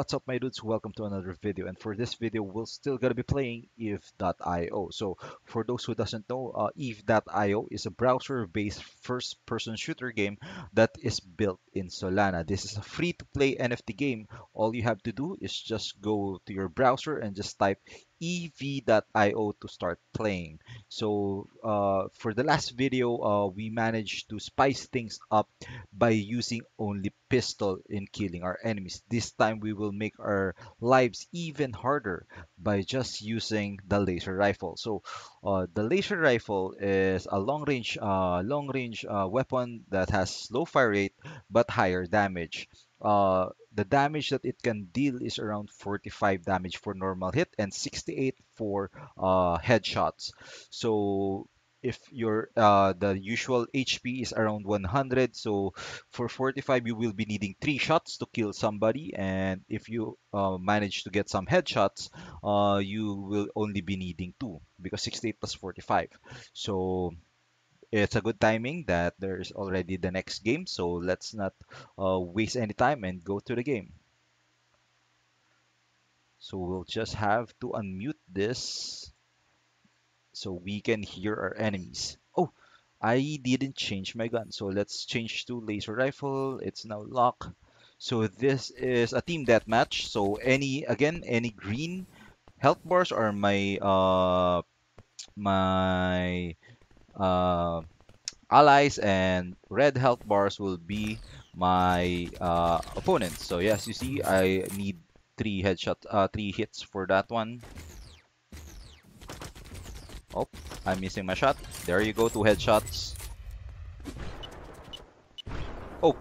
What's up, my dudes? Welcome to another video, and for this video we're still gonna be playing EV.IO. so for those who doesn't know, EV.IO is a browser based first person shooter game that is built in Solana. This is a free to play NFT game. All you have to do is just go to your browser and just type EV.IO to start playing. So for the last video, we managed to spice things up by using only pistol in killing our enemies. This time we will make our lives even harder by just using the laser rifle. So the laser rifle is a long range weapon that has low fire rate but higher damage. The damage that it can deal is around 45 damage for normal hit and 68 for headshots. So if your the usual HP is around 100, so for 45 you will be needing 3 shots to kill somebody, and if you manage to get some headshots, you will only be needing 2 because 68 plus 45. So it's a good timing that there is already the next game, so let's not waste any time and go to the game. So we'll just have to unmute this so we can hear our enemies. Oh, I didn't change my gun, so let's change to laser rifle. It's now lock. So this is a team deathmatch, so any green health bars are my allies, and red health bars will be my opponents. So yes, you see I need 3 hits for that one. Oh, I'm missing my shot. There you go, 2 headshots. Oh,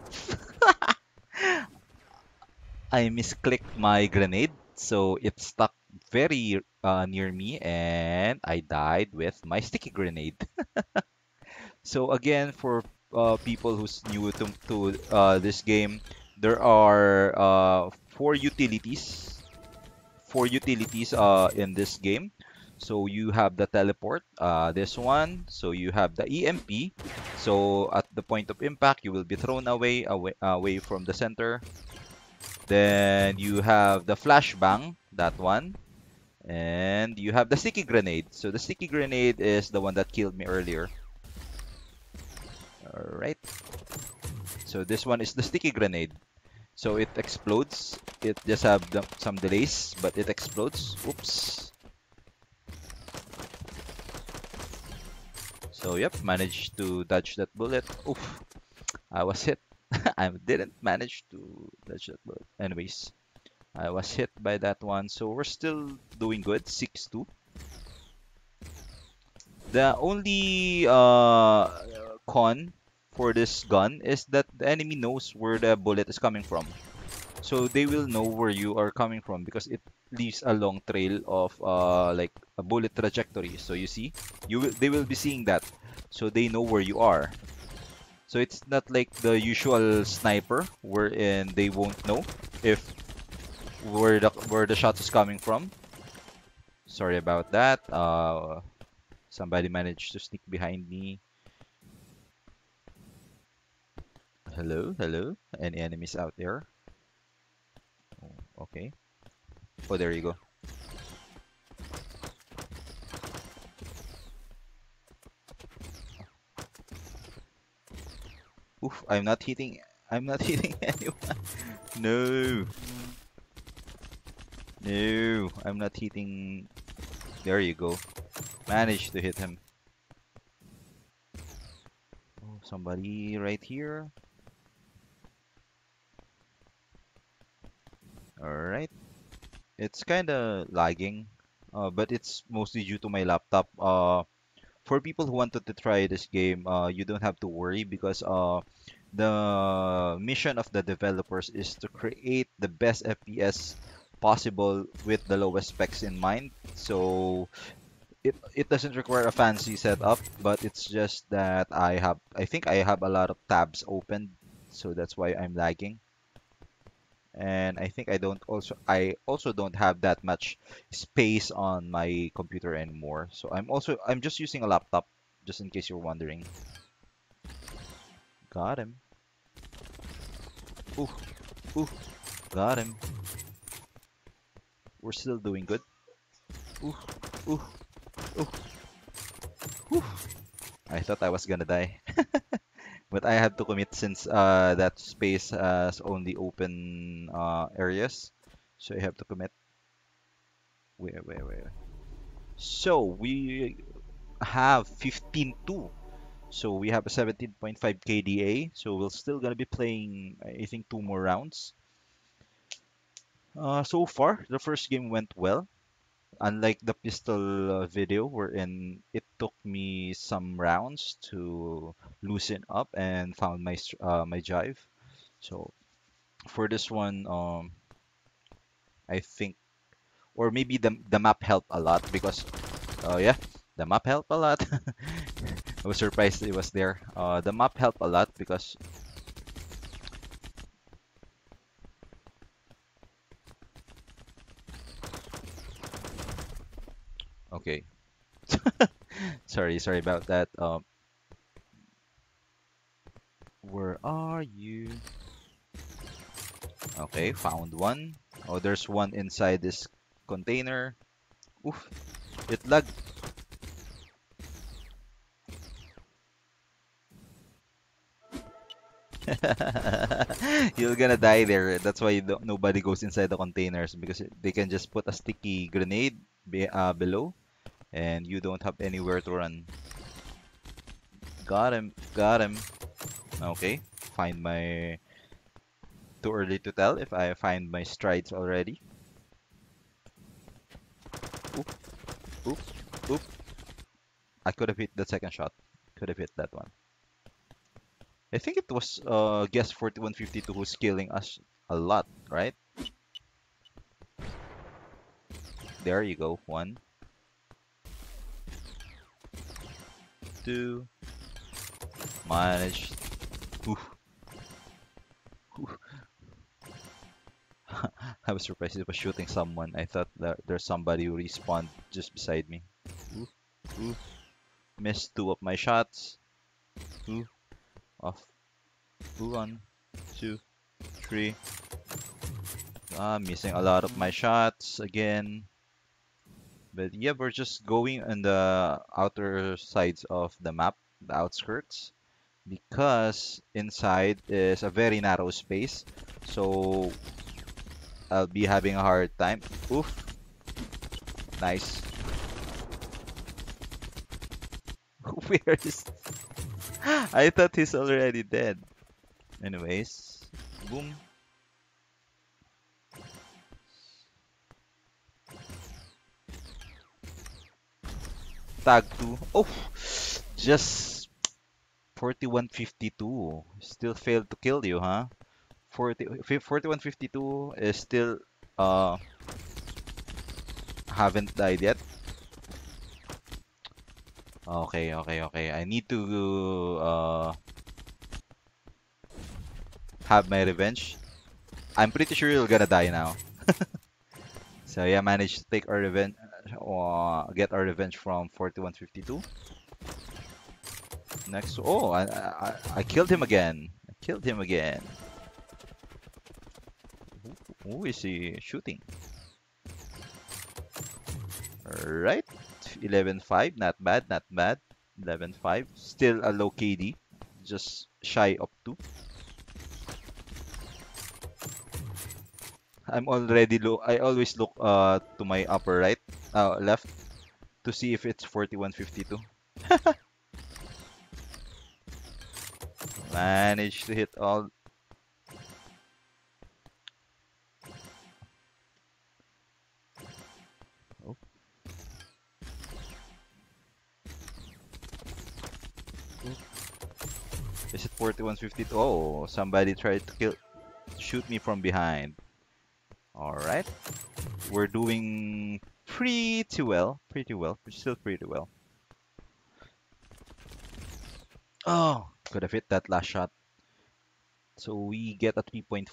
I misclicked my grenade, so it stuck very near me and I died with my sticky grenade. So again, for people who's new to this game, there are 4 utilities in this game. So you have the teleport, this one. So you have the EMP, so at the point of impact you will be thrown away from the center. Then you have the flashbang, that one. And you have the sticky grenade. So the sticky grenade is the one that killed me earlier. Alright. So this one is the sticky grenade. So it explodes. It just have some delays, but it explodes. Oops. So yep, managed to dodge that bullet. Oof. I was hit. I didn't manage to dodge that bullet. Anyways. I was hit by that one, so we're still doing good. 6-2. The only con for this gun is that the enemy knows where the bullet is coming from, so they will know where you are coming from because it leaves a long trail of like a bullet trajectory. So you see, they will be seeing that, so they know where you are. So it's not like the usual sniper wherein they won't know if where the shot is coming from. Sorry about that. Somebody managed to sneak behind me. Hello, hello. Any enemies out there? Oh, okay. Oh, there you go. Oof! I'm not hitting anyone. No. No, I'm not hitting. There you go. Managed to hit him. Oh, somebody right here. Alright. It's kinda lagging, but it's mostly due to my laptop. For people who wanted to try this game, you don't have to worry because the mission of the developers is to create the best FPS possible with the lowest specs in mind. So it doesn't require a fancy setup, but it's just that I think I have a lot of tabs open, so that's why I'm lagging. And I think I also don't have that much space on my computer anymore, so I'm just using a laptop, just in case you're wondering. Got him. Ooh, got him. We're still doing good. Ooh, ooh, ooh. Ooh. I thought I was gonna die. But I had to commit since that space has only open areas. So I have to commit. Wait. So we have 15-2. So we have a 17.5 KDA. So we're still gonna be playing, I think, 2 more rounds. So far, the first game went well. Unlike the pistol video, wherein it took me some rounds to loosen up and found my my jive. So for this one, I think, or maybe the map helped a lot because, yeah, the map helped a lot. I was surprised it was there. The map helped a lot because. Okay. sorry about that. Where are you? Okay, found one. Oh, there's one inside this container. Oof, it lagged. You're gonna die there. That's why nobody goes inside the containers, because they can just put a sticky grenade below, and you don't have anywhere to run. Got him. Okay, find my. Too early to tell if I find my strides already. Oop. I could have hit the second shot. Could have hit that one. I think it was guess 4152 who's killing us a lot, right? There you go. 1, 2, managed. Oof. I was surprised it was shooting someone. I thought that there's somebody who respawned just beside me. Oof. Missed 2 of my shots. Oof. Off. 1, 2, 3. Missing a lot of my shots again. But yeah, we're just going on the outer sides of the map, the outskirts, because inside is a very narrow space. So I'll be having a hard time. Oof. Nice. Where is... I thought he's already dead. Anyways, boom. Tag 2. Oh, just 4152. Still failed to kill you, huh? 4152 is still haven't died yet. Okay. I need to have my revenge. I'm pretty sure you're gonna die now. So yeah, managed to take our revenge, or get our revenge from 4152. Next, oh, I killed him again. Who is he shooting? All right. 11.5, not bad. 11.5, still a low KD, just shy of 2. I'm already low. I always look to my upper right, left, to see if it's 4152. Managed to hit all. Is it 4152? Oh, somebody tried to shoot me from behind. Alright. We're doing pretty well. Still pretty well. Oh, could have hit that last shot. So we get a 3.4.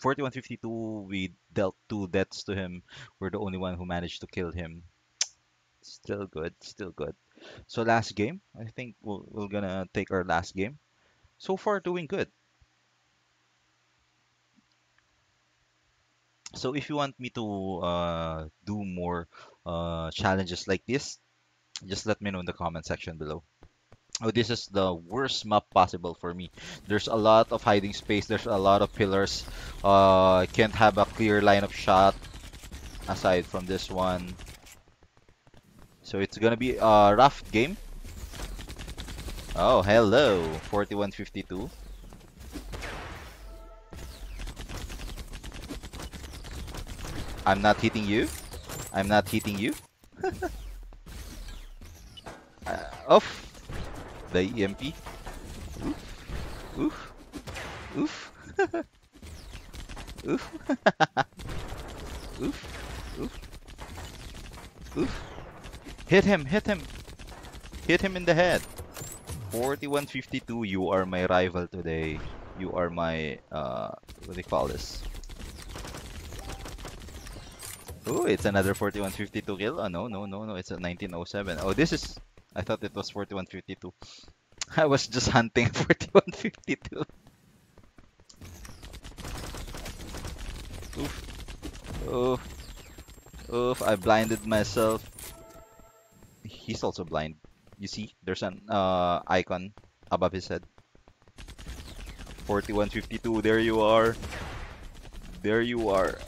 4152, we dealt 2 deaths to him. We're the only one who managed to kill him. Still good. So last game, I think we're gonna take our last game. So far, doing good. So if you want me to do more challenges like this, just let me know in the comment section below. Oh, this is the worst map possible for me. There's a lot of hiding space. There's a lot of pillars. Can't have a clear line of shot aside from this one. So it's gonna be a rough game. Oh, hello, 4152. I'm not hitting you. I'm not hitting you. Off. The EMP. Oof. Oof. Oof. Oof. Oof. Oof. Oof. Hit him. Hit him. Hit him in the head. 4152. You are my rival today. You are my what do you call this? Oh, it's another 4152 kill. Oh no. It's a 1907. Oh, this is. I thought it was 4152. I was just hunting 4152. Oof. Oof. Oof. I blinded myself. He's also blind. You see, there's an icon above his head. 4152. There you are. There you are.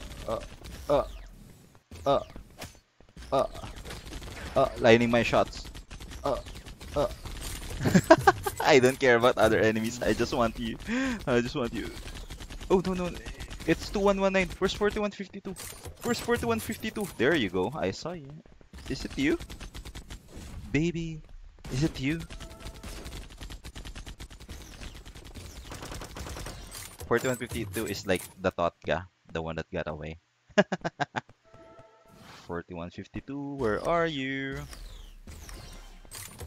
Lining my shots. I don't care about other enemies. I just want you. I just want you. Oh no. It's 2119. Where's 4152? Where's 4152? There you go. I saw you. Is it you? Baby. Is it you? 4152 is like the Totka, the one that got away. 4152, where are you?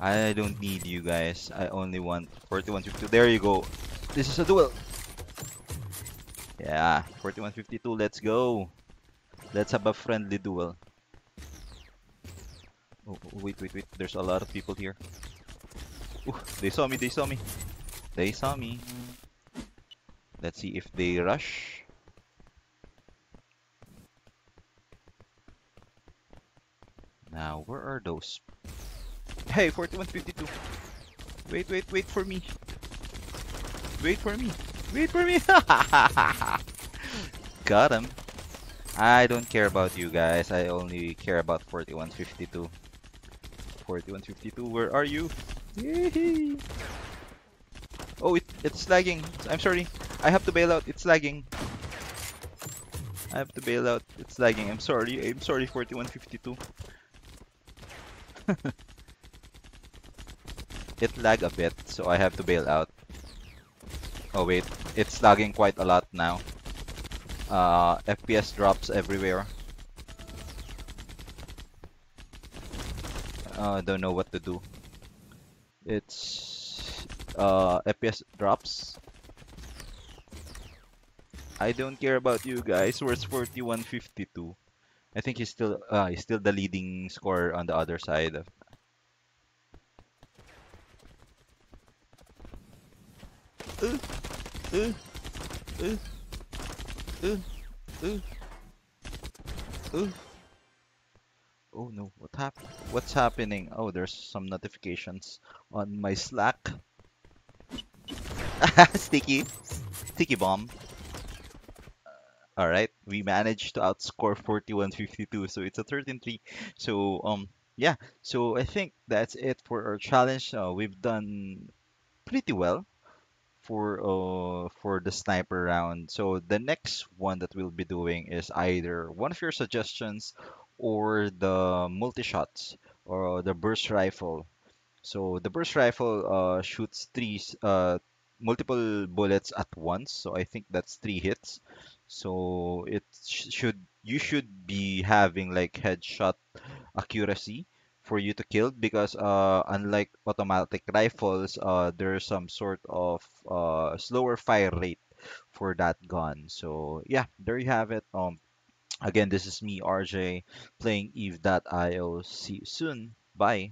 I don't need you guys. I only want 4152. There you go. This is a duel. Yeah, 4152. Let's go. Let's have a friendly duel. Oh, wait. There's a lot of people here. Ooh, they saw me. They saw me. Let's see if they rush. Now, where are those? Hey, 4152. Wait for me. Wait for me. Got him. I don't care about you guys. I only care about 4152. 4152, where are you? Yay. Oh, it's lagging. I'm sorry. I have to bail out. It's lagging. I have to bail out. It's lagging. I'm sorry, 4152. It lagged a bit, so I have to bail out. Oh wait, it's lagging quite a lot now. FPS drops everywhere. I don't know what to do. It's FPS drops. I don't care about you guys. Where's 4152? I think he's still the leading scorer on the other side. Oh no, what's happening? Oh, there's some notifications on my Slack. Sticky bomb. All right, we managed to outscore 4152, so it's a 13-3. So yeah, so I think that's it for our challenge. We've done pretty well for the sniper round. So the next one that we'll be doing is either one of your suggestions or the multi-shots or the burst rifle. So the burst rifle shoots multiple bullets at once, so I think that's 3 hits. So it should be having like headshot accuracy for you to kill, because unlike automatic rifles, there's some sort of slower fire rate for that gun. So yeah, there you have it. Again, this is me, RJ, playing EV.IO. See you soon. Bye.